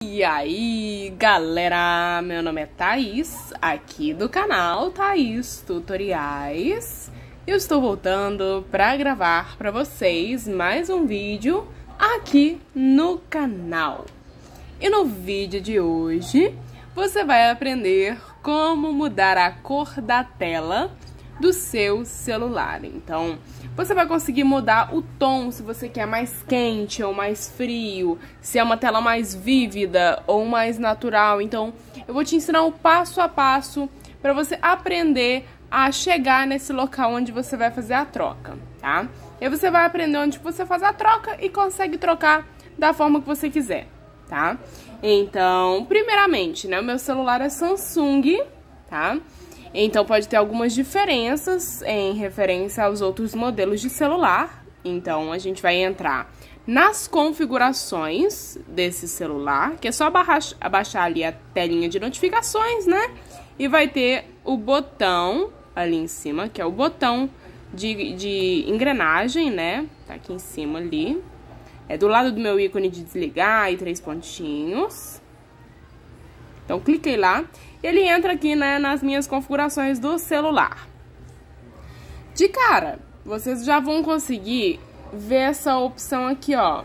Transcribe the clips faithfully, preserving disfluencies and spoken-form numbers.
E aí, galera, meu nome é Thaís, aqui do canal Thaís Tutoriais. Eu estou voltando para gravar para vocês mais um vídeo aqui no canal. E no vídeo de hoje, você vai aprender como mudar a cor da tela do seu celular. Então, você vai conseguir mudar o tom, se você quer mais quente ou mais frio, se é uma tela mais vívida ou mais natural. Então, eu vou te ensinar o passo a passo para você aprender a chegar nesse local onde você vai fazer a troca, tá? E você vai aprender onde você faz a troca e consegue trocar da forma que você quiser, tá? Então, primeiramente, né, o meu celular é Samsung, tá? Então, pode ter algumas diferenças em referência aos outros modelos de celular. Então, a gente vai entrar nas configurações desse celular, que é só abaixar ali a telinha de notificações, né? E vai ter o botão ali em cima, que é o botão de, de engrenagem, né? Tá aqui em cima ali. É do lado do meu ícone de desligar e três pontinhos. Então, cliquei lá. Ele entra aqui, né, nas minhas configurações do celular. De cara, vocês já vão conseguir ver essa opção aqui, ó,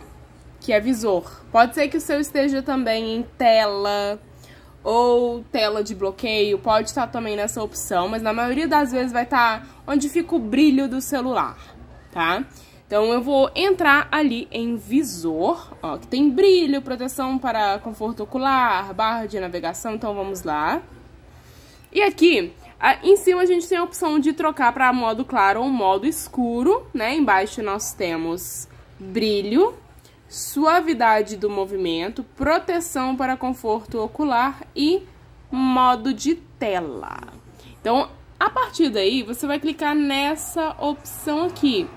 que é visor. Pode ser que o seu esteja também em tela ou tela de bloqueio, pode estar também nessa opção, mas na maioria das vezes vai estar onde fica o brilho do celular, tá? Então eu vou entrar ali em visor, ó, que tem brilho, proteção para conforto ocular, barra de navegação, então vamos lá. E aqui, em cima a gente tem a opção de trocar para modo claro ou modo escuro, né? Embaixo nós temos brilho, suavidade do movimento, proteção para conforto ocular e modo de tela. Então, a partir daí, você vai clicar nessa opção aqui.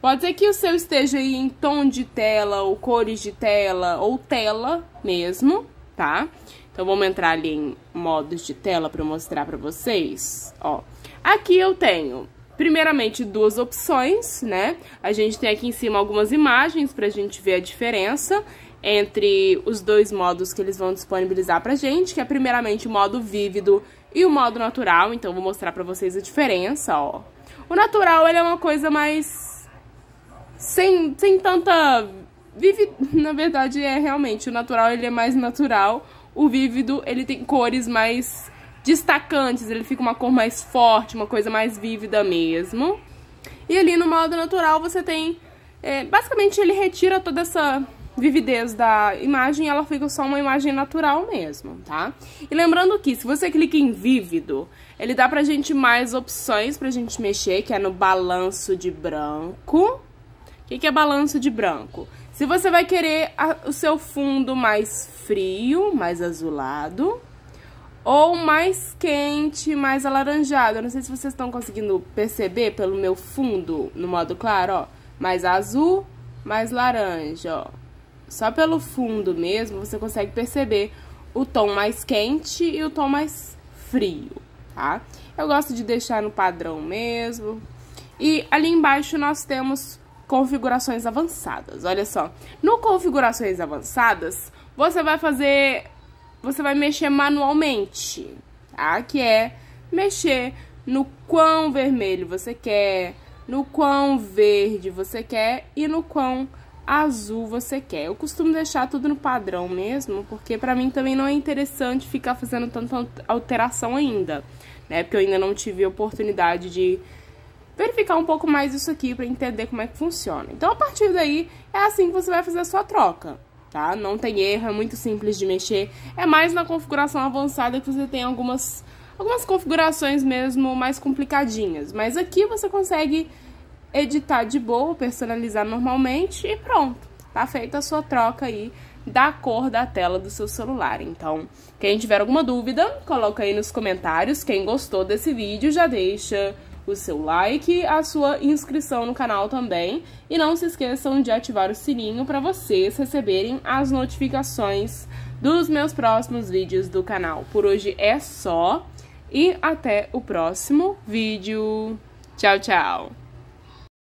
Pode ser que o seu esteja aí em tom de tela, ou cores de tela, ou tela mesmo, tá? Então, vamos entrar ali em modos de tela para eu mostrar para vocês, ó. Aqui eu tenho, primeiramente, duas opções, né? A gente tem aqui em cima algumas imagens para a gente ver a diferença entre os dois modos que eles vão disponibilizar pra gente, que é, primeiramente, o modo vívido e o modo natural. Então, vou mostrar pra vocês a diferença, ó. O natural, ele é uma coisa mais... Sem, sem tanta... Vivi... Na verdade, é realmente, o natural ele é mais natural, o vívido ele tem cores mais destacantes, ele fica uma cor mais forte, uma coisa mais vívida mesmo. E ali no modo natural você tem... É, basicamente ele retira toda essa vividez da imagem, ela fica só uma imagem natural mesmo, tá? E lembrando que se você clica em vívido, ele dá pra gente mais opções pra gente mexer, que é no balanço de branco. O que, que é balanço de branco? Se você vai querer a, o seu fundo mais frio, mais azulado, ou mais quente, mais alaranjado. Eu não sei se vocês estão conseguindo perceber pelo meu fundo, no modo claro, ó. Mais azul, mais laranja, ó. Só pelo fundo mesmo, você consegue perceber o tom mais quente e o tom mais frio, tá? Eu gosto de deixar no padrão mesmo. E ali embaixo nós temos... configurações avançadas, olha só. No configurações avançadas, você vai fazer, você vai mexer manualmente, tá? Que é mexer no quão vermelho você quer, no quão verde você quer e no quão azul você quer. Eu costumo deixar tudo no padrão mesmo, porque pra mim também não é interessante ficar fazendo tanta alteração ainda, né? Porque eu ainda não tive a oportunidade de... verificar um pouco mais isso aqui para entender como é que funciona. Então, a partir daí, é assim que você vai fazer a sua troca, tá? Não tem erro, é muito simples de mexer. É mais na configuração avançada que você tem algumas, algumas configurações mesmo mais complicadinhas. Mas aqui você consegue editar de boa, personalizar normalmente e pronto. Tá feita a sua troca aí da cor da tela do seu celular. Então, quem tiver alguma dúvida, coloca aí nos comentários. Quem gostou desse vídeo, já deixa... o seu like, a sua inscrição no canal também. E não se esqueçam de ativar o sininho para vocês receberem as notificações dos meus próximos vídeos do canal. Por hoje é só e até o próximo vídeo. Tchau, tchau!